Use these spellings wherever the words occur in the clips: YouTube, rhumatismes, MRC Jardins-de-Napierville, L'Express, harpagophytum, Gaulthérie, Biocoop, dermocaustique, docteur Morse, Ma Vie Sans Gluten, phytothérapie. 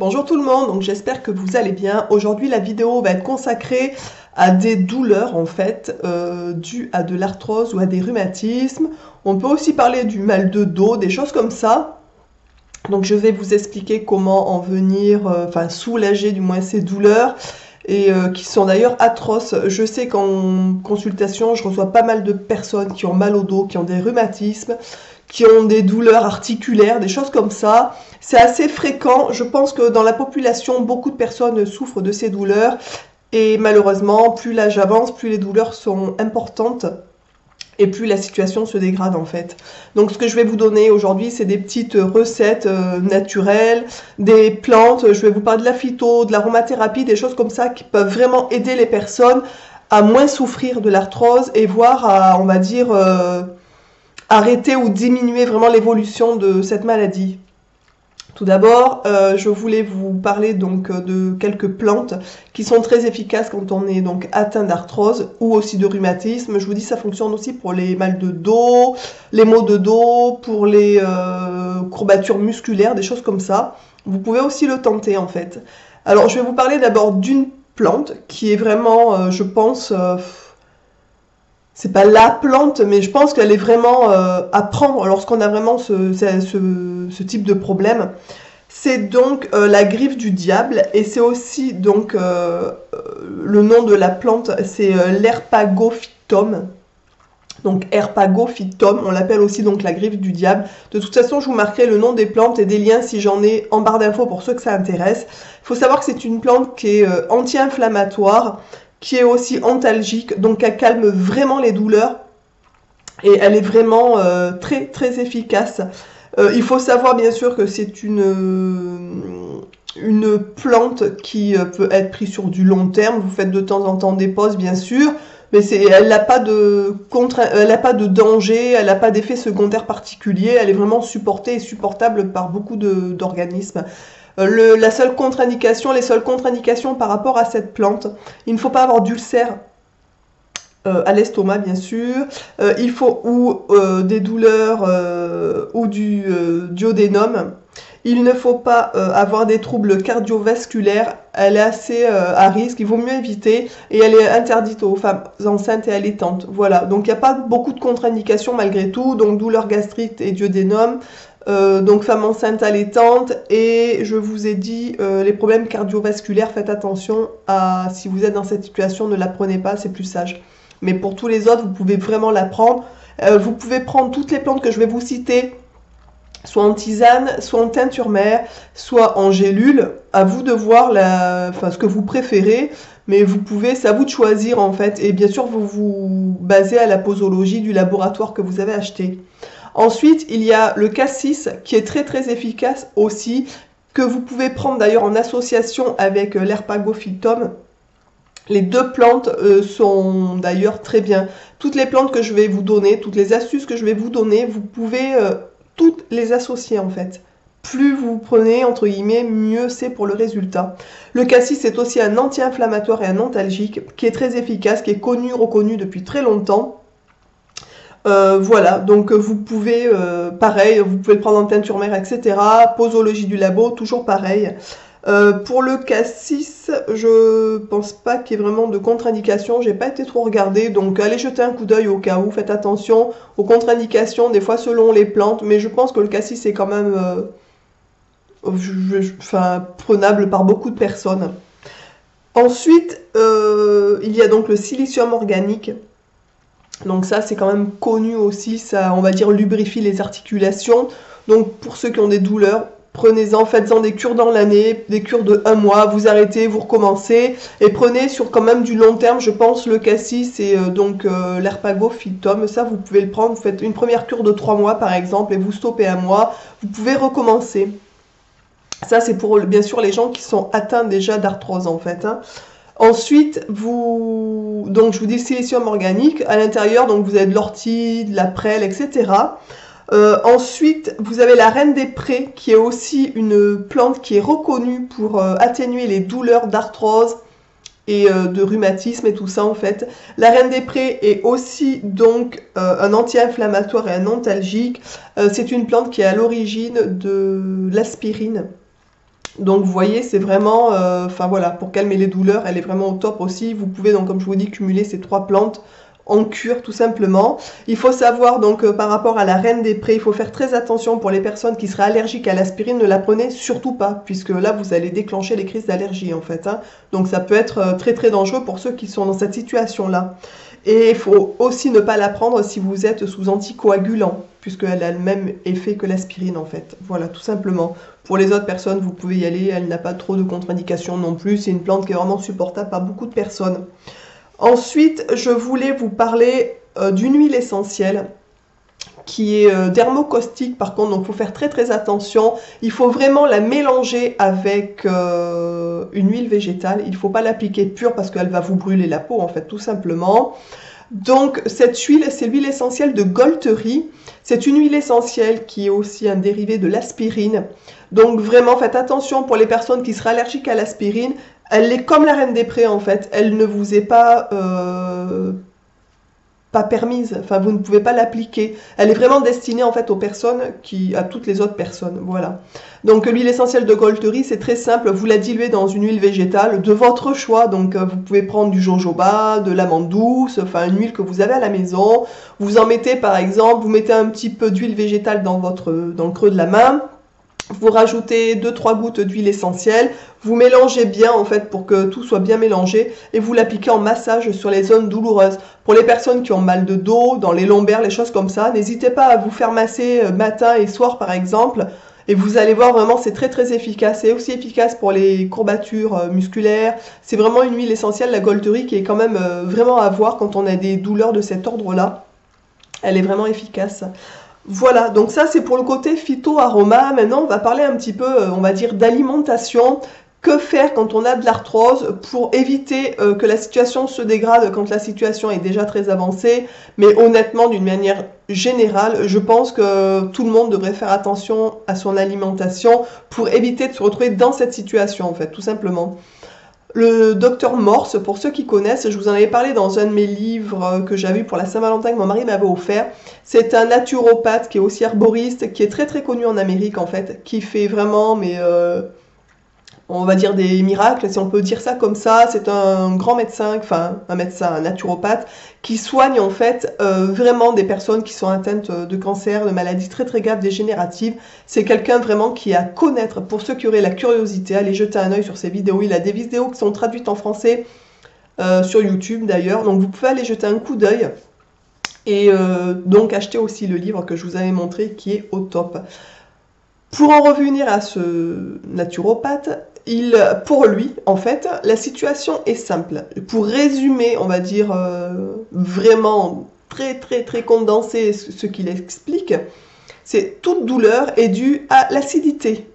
Bonjour tout le monde, donc j'espère que vous allez bien. Aujourd'hui la vidéo va être consacrée à des douleurs en fait dues à de l'arthrose ou à des rhumatismes. On peut aussi parler du mal de dos, des choses comme ça. Donc je vais vous expliquer comment en venir, enfin soulager du moins ces douleurs et qui sont d'ailleurs atroces. Je sais qu'en consultation je reçois pas mal de personnes qui ont mal au dos, qui ont des rhumatismes, qui ont des douleurs articulaires, des choses comme ça. C'est assez fréquent. Je pense que dans la population, beaucoup de personnes souffrent de ces douleurs. Et malheureusement, plus l'âge avance, plus les douleurs sont importantes et plus la situation se dégrade en fait. Donc ce que je vais vous donner aujourd'hui, c'est des petites recettes naturelles, des plantes. Je vais vous parler de la phyto, de l'aromathérapie, des choses comme ça qui peuvent vraiment aider les personnes à moins souffrir de l'arthrose et voire à, on va dire... arrêter ou diminuer vraiment l'évolution de cette maladie. Tout d'abord, je voulais vous parler donc de quelques plantes qui sont très efficaces quand on est donc atteint d'arthrose ou aussi de rhumatisme. Je vous dis, ça fonctionne aussi pour les mal de dos, les maux de dos, pour les courbatures musculaires, des choses comme ça. Vous pouvez aussi le tenter en fait. Alors, je vais vous parler d'abord d'une plante qui est vraiment, je pense... c'est pas la plante, mais je pense qu'elle est vraiment à prendre lorsqu'on a vraiment ce type de problème. C'est donc la griffe du diable, et c'est aussi donc le nom de la plante, c'est l'harpagophytum. Donc harpagophytum, on l'appelle aussi donc la griffe du diable. De toute façon, je vous marquerai le nom des plantes et des liens si j'en ai en barre d'infos pour ceux que ça intéresse. Il faut savoir que c'est une plante qui est anti-inflammatoire, qui est aussi antalgique, donc elle calme vraiment les douleurs et elle est vraiment très très efficace. Il faut savoir bien sûr que c'est une plante qui peut être prise sur du long terme. Vous faites de temps en temps des pauses bien sûr, mais elle n'a pas de danger, elle n'a pas d'effet secondaire particulier, elle est vraiment supportée et supportable par beaucoup d'organismes. Les seules contre-indications par rapport à cette plante, il ne faut pas avoir d'ulcère à l'estomac bien sûr, il faut des douleurs ou du duodénum, il ne faut pas avoir des troubles cardiovasculaires, elle est assez à risque, il vaut mieux éviter, et elle est interdite aux femmes enceintes et allaitantes. Voilà, donc il n'y a pas beaucoup de contre-indications malgré tout, donc douleurs gastriques et duodénum. Donc femme enceinte allaitante, et je vous ai dit les problèmes cardiovasculaires, faites attention à, si vous êtes dans cette situation, ne la prenez pas, c'est plus sage. Mais pour tous les autres, vous pouvez vraiment la prendre. Vous pouvez prendre toutes les plantes que je vais vous citer, soit en tisane, soit en teinture mère, soit en gélule. À vous de voir ce que vous préférez, mais vous pouvez, c'est à vous de choisir en fait. Et bien sûr, vous vous basez à la posologie du laboratoire que vous avez acheté. Ensuite, il y a le cassis qui est très très efficace aussi, que vous pouvez prendre d'ailleurs en association avec l'harpagophytum. Les deux plantes sont d'ailleurs très bien. Toutes les plantes que je vais vous donner, toutes les astuces que je vais vous donner, vous pouvez toutes les associer en fait. Plus vous prenez, entre guillemets, mieux c'est pour le résultat. Le cassis est aussi un anti-inflammatoire et un antalgique qui est très efficace, qui est connu, reconnu depuis très longtemps. Voilà, donc vous pouvez, pareil, vous pouvez le prendre en teinture mère, etc. Posologie du labo, toujours pareil. Pour le cassis, je pense pas qu'il y ait vraiment de contre-indication. J'ai pas été trop regardée, donc allez jeter un coup d'œil au cas où. Faites attention aux contre-indications, des fois selon les plantes, mais je pense que le cassis est quand même prenable par beaucoup de personnes. Ensuite, il y a donc le silicium organique. Donc ça, c'est quand même connu aussi, ça, on va dire, lubrifie les articulations. Donc pour ceux qui ont des douleurs, prenez-en, faites-en des cures dans l'année, des cures de 1 mois, vous arrêtez, vous recommencez. Et prenez sur quand même du long terme, je pense, le cassis et donc l'harpagophytum. Ça, vous pouvez le prendre, vous faites une première cure de 3 mois par exemple et vous stoppez 1 mois, vous pouvez recommencer. Ça, c'est pour, bien sûr, les gens qui sont atteints déjà d'arthrose en fait, hein. Ensuite, donc je vous dis silicium organique, à l'intérieur, donc vous avez de l'ortie, de la prêle, etc. Ensuite, vous avez la reine des prés, qui est aussi une plante qui est reconnue pour atténuer les douleurs d'arthrose et de rhumatisme et tout ça en fait. La reine des prés est aussi donc un anti-inflammatoire et un antalgique. C'est une plante qui est à l'origine de l'aspirine. Donc vous voyez, c'est vraiment, enfin voilà, pour calmer les douleurs, elle est vraiment au top aussi. Vous pouvez donc, comme je vous dis, cumuler ces trois plantes en cure tout simplement. Il faut savoir donc par rapport à la reine des prés, il faut faire très attention pour les personnes qui seraient allergiques à l'aspirine, ne la prenez surtout pas, puisque là vous allez déclencher les crises d'allergie en fait, hein. Donc ça peut être très très dangereux pour ceux qui sont dans cette situation là. Et il faut aussi ne pas la prendre si vous êtes sous anticoagulant, puisqu'elle a le même effet que l'aspirine en fait. Voilà, tout simplement. Pour les autres personnes, vous pouvez y aller, elle n'a pas trop de contre-indications non plus. C'est une plante qui est vraiment supportable par beaucoup de personnes. Ensuite, je voulais vous parler d'une huile essentielle qui est dermocaustique par contre, donc il faut faire très très attention. Il faut vraiment la mélanger avec une huile végétale. Il ne faut pas l'appliquer pure parce qu'elle va vous brûler la peau en fait, tout simplement. Donc cette huile, c'est l'huile essentielle de Gaulthérie. C'est une huile essentielle qui est aussi un dérivé de l'aspirine. Donc vraiment faites attention pour les personnes qui seraient allergiques à l'aspirine. Elle est comme la reine des prés en fait, elle ne vous est pas permise, enfin vous ne pouvez pas l'appliquer. Elle est vraiment destinée en fait aux personnes qui, à toutes les autres personnes, voilà. Donc l'huile essentielle de Gaulthérie, c'est très simple, vous la diluez dans une huile végétale de votre choix, donc vous pouvez prendre du jojoba, de l'amande douce, enfin une huile que vous avez à la maison. Vous en mettez par exemple, vous mettez un petit peu d'huile végétale dans le creux de la main, vous rajoutez 2-3 gouttes d'huile essentielle, vous mélangez bien en fait pour que tout soit bien mélangé et vous l'appliquez en massage sur les zones douloureuses. Pour les personnes qui ont mal de dos, dans les lombaires, les choses comme ça, n'hésitez pas à vous faire masser matin et soir par exemple et vous allez voir vraiment c'est très très efficace. C'est aussi efficace pour les courbatures musculaires, c'est vraiment une huile essentielle, la Gaulthérie, qui est quand même vraiment à voir quand on a des douleurs de cet ordre-là. Elle est vraiment efficace. Voilà, donc ça c'est pour le côté phyto-aroma. Maintenant on va parler un petit peu, on va dire, d'alimentation. Que faire quand on a de l'arthrose pour éviter que la situation se dégrade quand la situation est déjà très avancée? Mais honnêtement, d'une manière générale, je pense que tout le monde devrait faire attention à son alimentation pour éviter de se retrouver dans cette situation en fait, tout simplement. Le docteur Morse, pour ceux qui connaissent, je vous en avais parlé dans un de mes livres que j'avais eu pour la Saint-Valentin que mon mari m'avait offert. C'est un naturopathe qui est aussi herboriste, qui est très très connu en Amérique en fait, qui fait vraiment, mais on va dire des miracles, si on peut dire ça comme ça. C'est un grand médecin, enfin un médecin, un naturopathe, qui soigne en fait vraiment des personnes qui sont atteintes de cancer, de maladies très très graves, dégénératives. C'est quelqu'un vraiment qui est à connaître. Pour ceux qui auraient la curiosité, allez jeter un œil sur ses vidéos. Il a des vidéos qui sont traduites en français sur YouTube d'ailleurs. Donc vous pouvez aller jeter un coup d'œil et donc acheter aussi le livre que je vous avais montré qui est au top. Pour en revenir à ce naturopathe, pour lui, en fait, la situation est simple. Pour résumer, on va dire vraiment très très très condensé ce qu'il explique, c'est toute douleur est due à l'acidité.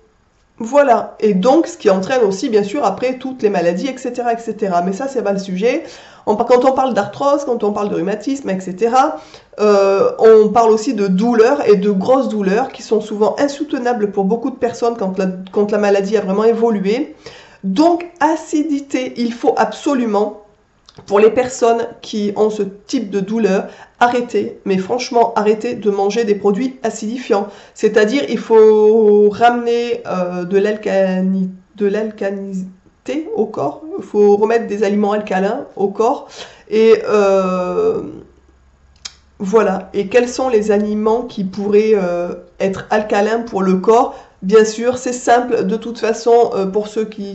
Voilà, et donc ce qui entraîne aussi bien sûr après toutes les maladies, etc. etc. Mais ça, c'est pas le sujet. Quand on parle d'arthrose, quand on parle de rhumatisme, etc., on parle aussi de douleurs et de grosses douleurs qui sont souvent insoutenables pour beaucoup de personnes quand la maladie a vraiment évolué. Donc, acidité, il faut absolument, pour les personnes qui ont ce type de douleur, arrêtez, mais franchement, arrêtez de manger des produits acidifiants. C'est-à-dire, il faut ramener de l'alcalinité au corps, il faut remettre des aliments alcalins au corps. Et voilà. Et quels sont les aliments qui pourraient être alcalins pour le corps ? Bien sûr, c'est simple, de toute façon, pour ceux qui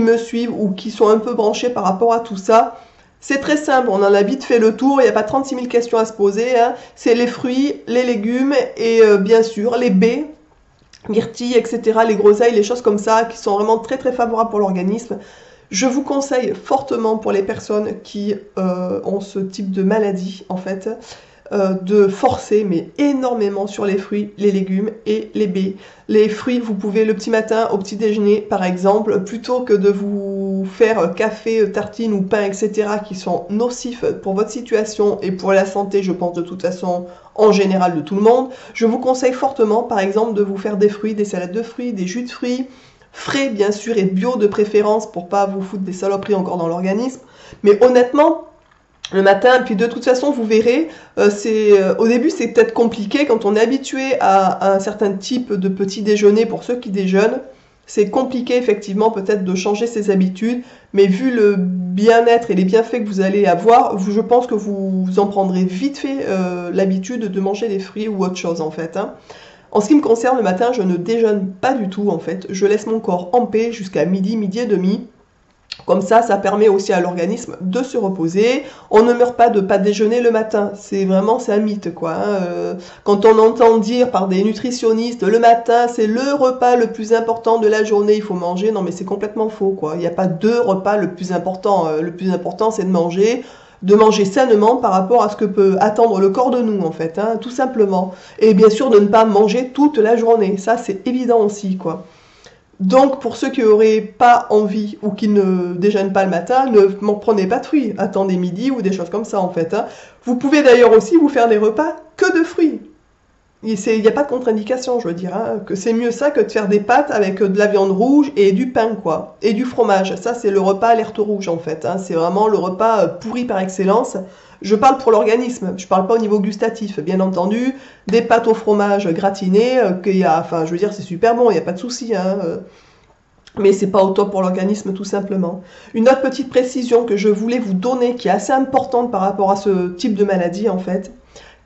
me suivent ou qui sont un peu branchés par rapport à tout ça, c'est très simple, on en a vite fait le tour, il n'y a pas 36 000 questions à se poser, hein. C'est les fruits, les légumes et bien sûr les baies, myrtilles, etc., les groseilles, les choses comme ça qui sont vraiment très très favorables pour l'organisme. Je vous conseille fortement pour les personnes qui ont ce type de maladie en fait, de forcer mais énormément sur les fruits, les légumes et les baies. Les fruits, vous pouvez le petit matin au petit déjeuner par exemple, plutôt que de vous faire café, tartine ou pain, etc., qui sont nocifs pour votre situation et pour la santé, je pense de toute façon en général de tout le monde, je vous conseille fortement par exemple de vous faire des fruits, des salades de fruits, des jus de fruits, frais bien sûr et bio de préférence pour pas vous foutre des saloperies encore dans l'organisme, mais honnêtement, le matin, puis de toute façon, vous verrez, au début, c'est peut-être compliqué quand on est habitué à un certain type de petit déjeuner pour ceux qui déjeunent. c'est compliqué effectivement peut-être de changer ses habitudes, mais vu le bien-être et les bienfaits que vous allez avoir, je pense que vous en prendrez vite fait l'habitude de manger des fruits ou autre chose en fait, hein. En ce qui me concerne, le matin, je ne déjeune pas du tout en fait, je laisse mon corps en paix jusqu'à midi, midi et demi. Comme ça, ça permet aussi à l'organisme de se reposer. On ne meurt pas de pas déjeuner le matin. C'est vraiment, c'est un mythe, quoi. Quand on entend dire par des nutritionnistes, le matin, c'est le repas le plus important de la journée, il faut manger. Non, mais c'est complètement faux, quoi. Il n'y a pas deux repas le plus important. Le plus important, c'est de manger sainement par rapport à ce que peut attendre le corps de nous, en fait, hein, tout simplement. Et bien sûr, de ne pas manger toute la journée. Ça, c'est évident aussi, quoi. Donc, pour ceux qui n'auraient pas envie ou qui ne déjeunent pas le matin, ne m'en prenez pas de fruits. Attendez midi ou des choses comme ça, en fait, hein. Vous pouvez d'ailleurs aussi vous faire des repas que de fruits. Il n'y a pas de contre-indication, je veux dire, hein, que c'est mieux ça que de faire des pâtes avec de la viande rouge et du pain, quoi. Et du fromage. Ça, c'est le repas alerte rouge, en fait, hein. C'est vraiment le repas pourri par excellence. Je parle pour l'organisme, je parle pas au niveau gustatif, bien entendu. Des pâtes au fromage gratinées, enfin, je veux dire, c'est super bon, il n'y a pas de souci, hein, mais c'est pas au top pour l'organisme, tout simplement. Une autre petite précision que je voulais vous donner, qui est assez importante par rapport à ce type de maladie, en fait.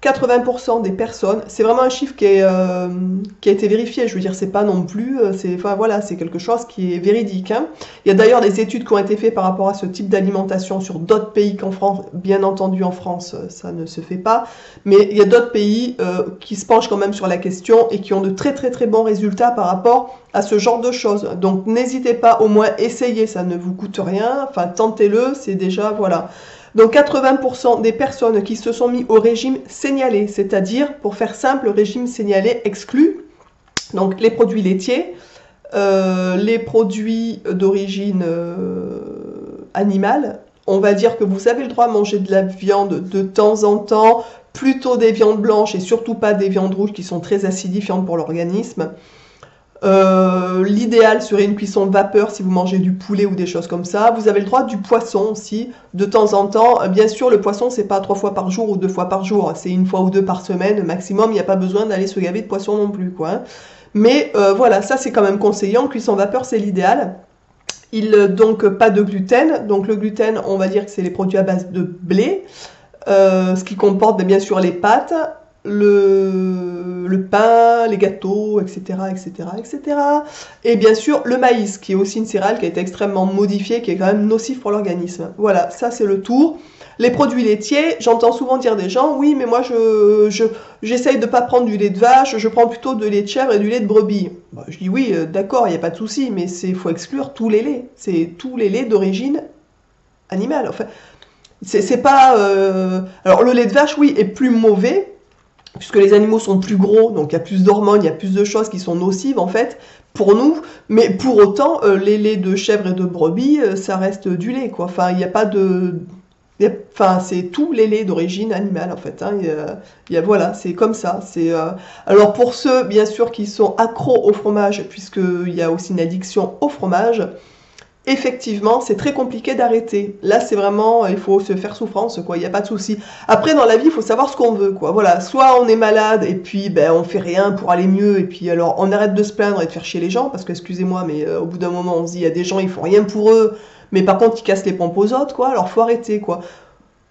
80% des personnes, c'est vraiment un chiffre qui a été vérifié, je veux dire, c'est pas non plus, enfin voilà, c'est quelque chose qui est véridique, hein. Il y a d'ailleurs des études qui ont été faites par rapport à ce type d'alimentation sur d'autres pays qu'en France, bien entendu en France, ça ne se fait pas, mais il y a d'autres pays qui se penchent quand même sur la question et qui ont de très très très bons résultats par rapport à ce genre de choses. Donc n'hésitez pas, au moins essayez, ça ne vous coûte rien, enfin tentez-le, c'est déjà, voilà. Donc 80% des personnes qui se sont mis au régime signalé, c'est-à-dire, pour faire simple, le régime signalé exclut donc les produits laitiers, les produits d'origine animale. On va dire que vous avez le droit à manger de la viande de temps en temps, plutôt des viandes blanches et surtout pas des viandes rouges qui sont très acidifiantes pour l'organisme. L'idéal serait une cuisson de vapeur si vous mangez du poulet ou des choses comme ça. Vous avez le droit du poisson aussi, de temps en temps. Bien sûr, le poisson, c'est pas 3 fois par jour ou 2 fois par jour. C'est 1 fois ou 2 par semaine maximum. Il n'y a pas besoin d'aller se gaver de poisson non plus, quoi, hein. Mais voilà, ça, c'est quand même conseillé. En cuisson de vapeur, c'est l'idéal. Donc, pas de gluten. Donc, le gluten, on va dire que c'est les produits à base de blé, ce qui comporte bien sûr les pâtes, le pain, les gâteaux, etc., etc., etc. Et bien sûr, le maïs, qui est aussi une céréale qui a été extrêmement modifiée, qui est quand même nocive pour l'organisme. Voilà, ça c'est le tour. Les produits laitiers, j'entends souvent dire des gens, oui, mais moi j'essaye de ne pas prendre du lait de vache, je prends plutôt du lait de chèvre et du lait de brebis. Bon, je dis oui, d'accord, il n'y a pas de souci, mais il faut exclure tous les laits. C'est tous les laits d'origine animale. Enfin, c'est pas... Alors le lait de vache, oui, est plus mauvais, puisque les animaux sont plus gros, donc il y a plus d'hormones, il y a plus de choses qui sont nocives en fait pour nous, mais pour autant les laits de chèvre et de brebis, ça reste du lait, quoi. Enfin, il n'y a pas de... Enfin, c'est tous les laits d'origine animale en fait, hein. Voilà, c'est comme ça. Alors pour ceux bien sûr qui sont accros au fromage, puisqu'il y a aussi une addiction au fromage, effectivement, c'est très compliqué d'arrêter. Là, c'est vraiment, il faut se faire souffrance, quoi. Il n'y a pas de souci. Après, dans la vie, il faut savoir ce qu'on veut, quoi. Voilà. Soit on est malade et puis, ben, on fait rien pour aller mieux et puis, alors, on arrête de se plaindre et de faire chier les gens parce que, excusez-moi, mais au bout d'un moment, on se dit, il y a des gens, ils font rien pour eux, mais par contre, ils cassent les pompes aux autres, quoi. Alors, faut arrêter, quoi.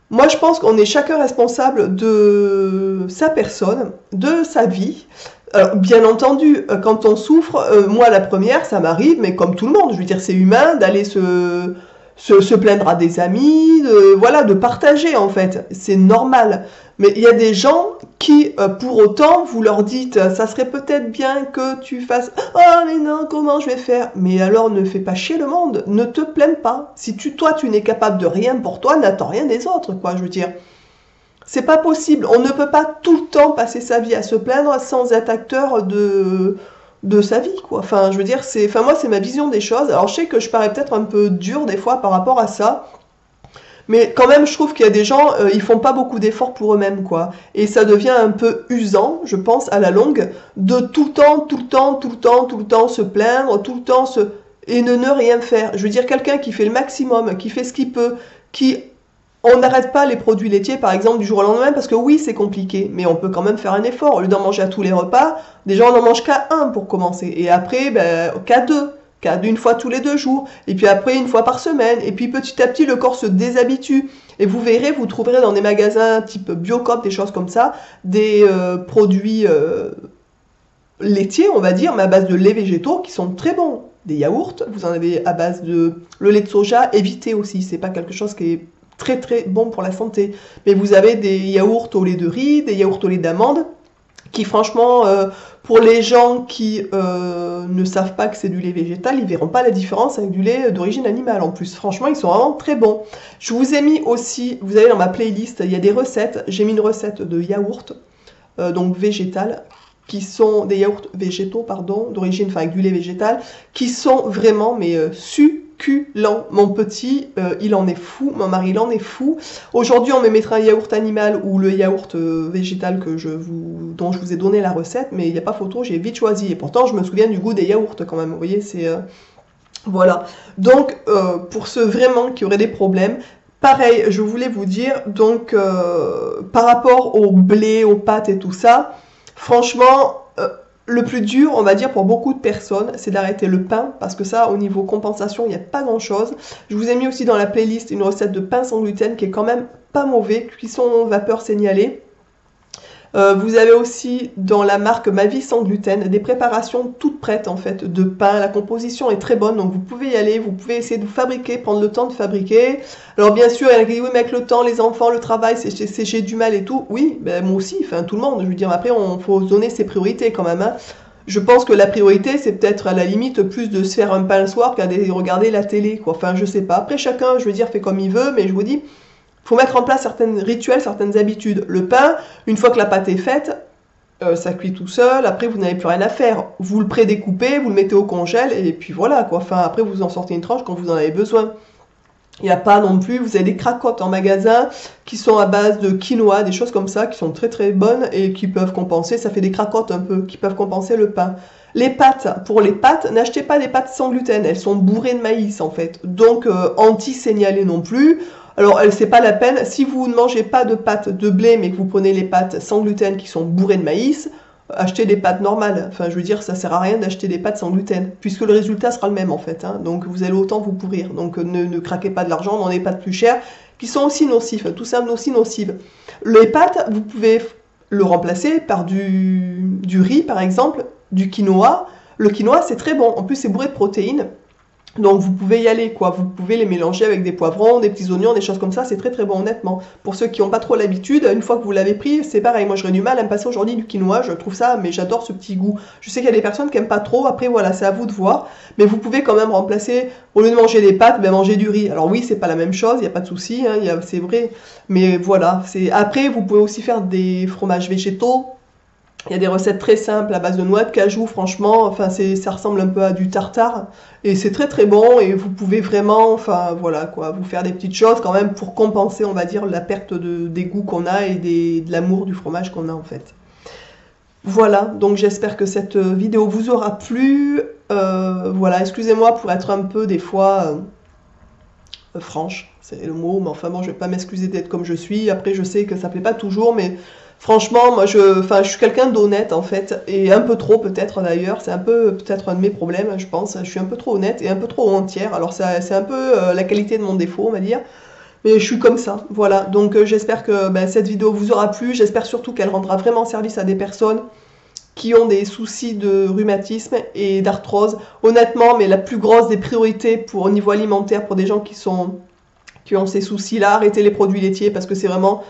Moi, je pense qu'on est chacun responsable de sa personne, de sa vie. Alors, bien entendu, quand on souffre, moi la première, ça m'arrive, mais comme tout le monde, je veux dire, c'est humain d'aller se plaindre à des amis, voilà, de partager en fait, c'est normal. Mais il y a des gens qui, pour autant, vous leur dites, ça serait peut-être bien que tu fasses, oh mais non, comment je vais faire? Mais alors ne fais pas chier le monde, ne te plains pas. Si toi tu n'es capable de rien pour toi, n'attends rien des autres, quoi, je veux dire. C'est pas possible, on ne peut pas tout le temps passer sa vie à se plaindre sans être acteur de sa vie, quoi. Enfin, je veux dire, moi, c'est ma vision des choses. Alors, je sais que je parais peut-être un peu dure des fois par rapport à ça, mais quand même, je trouve qu'il y a des gens, ils font pas beaucoup d'efforts pour eux-mêmes, quoi. Et ça devient un peu usant, je pense, à la longue, de tout le temps se plaindre, tout le temps et ne rien faire. Je veux dire, quelqu'un qui fait le maximum, qui fait ce qu'il peut, qui... On n'arrête pas les produits laitiers, par exemple, du jour au lendemain, parce que oui, c'est compliqué, mais on peut quand même faire un effort. Au lieu d'en manger à tous les repas, déjà, on n'en mange qu'à 1 pour commencer, et après, ben, qu'à 2. d'une fois tous les 2 jours, et puis après une fois par semaine, et puis petit à petit le corps se déshabitue. Et vous verrez, vous trouverez dans des magasins type Biocoop, des choses comme ça, des produits laitiers, on va dire, mais à base de laits végétaux qui sont très bons. Des yaourts, vous en avez à base de le lait de soja, évitez aussi, c'est pas quelque chose qui est très très bon pour la santé. Mais vous avez des yaourts au lait de riz, des yaourts au lait d'amande, qui franchement, pour les gens qui ne savent pas que c'est du lait végétal, ils verront pas la différence avec du lait d'origine animale en plus. Franchement, ils sont vraiment très bons. Je vous ai mis aussi, vous avez dans ma playlist, il y a des recettes, j'ai mis une recette de yaourt, donc végétal, qui sont des yaourts végétaux, pardon, d'origine, enfin avec du lait végétal, qui sont vraiment, mais succulents. Mon petit, il en est fou, mon mari, il en est fou. Aujourd'hui, on me mettra un yaourt animal ou le yaourt végétal que dont je vous ai donné la recette, mais il n'y a pas photo, j'ai vite choisi. Et pourtant, je me souviens du goût des yaourts quand même, vous voyez, c'est... voilà. Donc, pour ceux vraiment qui auraient des problèmes... Pareil, je voulais vous dire, donc, par rapport au blé, aux pâtes et tout ça... Franchement, le plus dur, on va dire, pour beaucoup de personnes, c'est d'arrêter le pain, parce que ça, au niveau compensation, il n'y a pas grand-chose. Je vous ai mis aussi dans la playlist une recette de pain sans gluten qui est quand même pas mauvais, cuisson vapeur signalée. Vous avez aussi dans la marque Ma Vie Sans Gluten des préparations toutes prêtes en fait de pain. La composition est très bonne, donc vous pouvez y aller, vous pouvez essayer de fabriquer, prendre le temps de fabriquer. Alors bien sûr, il y en a qui disent oui, mais avec le temps, les enfants, le travail, c'est j'ai du mal et tout. Oui, ben, moi aussi, enfin tout le monde. Je veux dire, après, on faut se donner ses priorités quand même. Hein. Je pense que la priorité, c'est peut-être à la limite plus de se faire un pain le soir qu'à regarder la télé, quoi. Enfin, je sais pas. Après, chacun, je veux dire, fait comme il veut, mais je vous dis. Faut mettre en place certains rituels, certaines habitudes. Le pain, une fois que la pâte est faite, ça cuit tout seul, après vous n'avez plus rien à faire. Vous le prédécoupez, vous le mettez au congèle, et puis voilà, quoi. Enfin, après vous en sortez une tranche quand vous en avez besoin. Il n'y a pas non plus, vous avez des cracottes en magasin qui sont à base de quinoa, des choses comme ça, qui sont très très bonnes et qui peuvent compenser, ça fait des cracottes un peu, qui peuvent compenser le pain. Les pâtes, pour les pâtes, n'achetez pas des pâtes sans gluten, elles sont bourrées de maïs en fait, donc anti-signalées non plus. Alors, c'est pas la peine, si vous ne mangez pas de pâtes de blé, mais que vous prenez les pâtes sans gluten qui sont bourrées de maïs, achetez des pâtes normales. Enfin, je veux dire, ça sert à rien d'acheter des pâtes sans gluten, puisque le résultat sera le même, en fait. Hein. Donc, vous allez autant vous pourrir. Donc, ne craquez pas de l'argent dans des pâtes plus chères, qui sont aussi nocives, tout simplement aussi nocives. Les pâtes, vous pouvez le remplacer par du riz, par exemple, du quinoa. Le quinoa, c'est très bon. En plus, c'est bourré de protéines. Donc vous pouvez y aller, quoi. Vous pouvez les mélanger avec des poivrons, des petits oignons, des choses comme ça, c'est très très bon honnêtement. Pour ceux qui n'ont pas trop l'habitude, une fois que vous l'avez pris, c'est pareil. Moi j'aurais du mal à me passer aujourd'hui du quinoa, je trouve ça, mais j'adore ce petit goût. Je sais qu'il y a des personnes qui n'aiment pas trop, après voilà, c'est à vous de voir. Mais vous pouvez quand même remplacer, au lieu de manger des pâtes, ben manger du riz. Alors oui, c'est pas la même chose, il n'y a pas de souci, hein, c'est vrai. Mais voilà, après vous pouvez aussi faire des fromages végétaux. Il y a des recettes très simples à base de noix de cajou, franchement, enfin ça ressemble un peu à du tartare et c'est très très bon et vous pouvez vraiment, enfin voilà quoi, vous faire des petites choses quand même pour compenser, on va dire, la perte des goûts qu'on a et de l'amour du fromage qu'on a en fait. Voilà, donc j'espère que cette vidéo vous aura plu. Voilà, excusez-moi pour être un peu des fois... franche, c'est le mot, mais enfin bon, je vais pas m'excuser d'être comme je suis. Après, je sais que ça plaît pas toujours, mais franchement, moi, je suis quelqu'un d'honnête en fait, et un peu trop peut-être d'ailleurs. C'est un peu peut-être un de mes problèmes, je pense. Je suis un peu trop honnête et un peu trop entière. Alors c'est un peu la qualité de mon défaut, on va dire. Mais je suis comme ça, voilà. Donc j'espère que cette vidéo vous aura plu. J'espère surtout qu'elle rendra vraiment service à des personnes qui ont des soucis de rhumatisme et d'arthrose. Honnêtement, mais la plus grosse des priorités au niveau alimentaire pour des gens qui ont ces soucis-là, arrêtez les produits laitiers parce que c'est vraiment...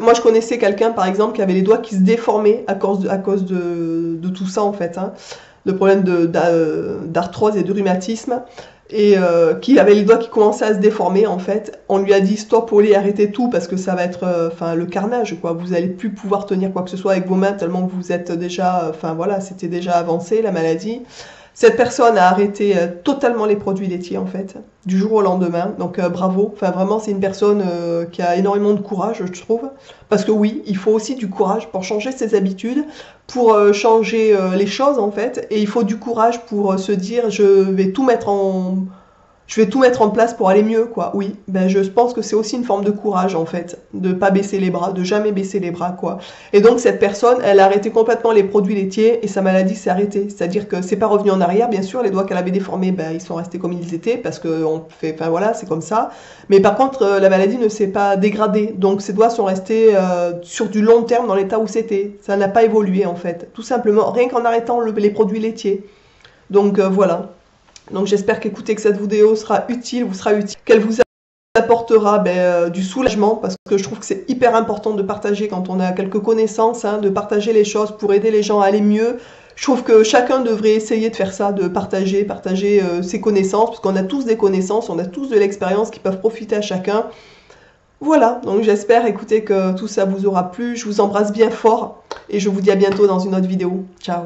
Moi, je connaissais quelqu'un, par exemple, qui avait les doigts qui se déformaient à cause de tout ça, en fait, hein, de problèmes d'arthrose et de rhumatisme, et qui avait les doigts qui commençaient à se déformer, en fait. On lui a dit, stop, allez, arrêtez tout, parce que ça va être le carnage, quoi. Vous n'allez plus pouvoir tenir quoi que ce soit avec vos mains, tellement que vous êtes déjà... Enfin, voilà, c'était déjà avancé, la maladie. Cette personne a arrêté totalement les produits laitiers, en fait, du jour au lendemain. Donc, bravo. Enfin, vraiment, c'est une personne qui a énormément de courage, je trouve. Parce que oui, il faut aussi du courage pour changer ses habitudes, pour changer les choses, en fait. Et il faut du courage pour se dire, je vais tout mettre en... je vais tout mettre en place pour aller mieux, quoi. Oui, ben je pense que c'est aussi une forme de courage, en fait, de pas baisser les bras, de jamais baisser les bras, quoi. Et donc, cette personne, elle a arrêté complètement les produits laitiers et sa maladie s'est arrêtée. C'est-à-dire que c'est pas revenu en arrière, bien sûr, les doigts qu'elle avait déformés, ben, ils sont restés comme ils étaient parce que on fait, enfin voilà, c'est comme ça. Mais par contre, la maladie ne s'est pas dégradée. Donc, ses doigts sont restés sur du long terme dans l'état où c'était. Ça n'a pas évolué, en fait. Tout simplement, rien qu'en arrêtant les produits laitiers. Donc, voilà. Donc j'espère qu'écouter que cette vidéo sera utile, vous sera utile, qu'elle vous apportera du soulagement, parce que je trouve que c'est hyper important de partager quand on a quelques connaissances, hein, de partager les choses pour aider les gens à aller mieux. Je trouve que chacun devrait essayer de faire ça, de partager ses connaissances, parce qu'on a tous des connaissances, on a tous de l'expérience qui peuvent profiter à chacun. Voilà, donc j'espère, écoutez, que tout ça vous aura plu. Je vous embrasse bien fort et je vous dis à bientôt dans une autre vidéo. Ciao.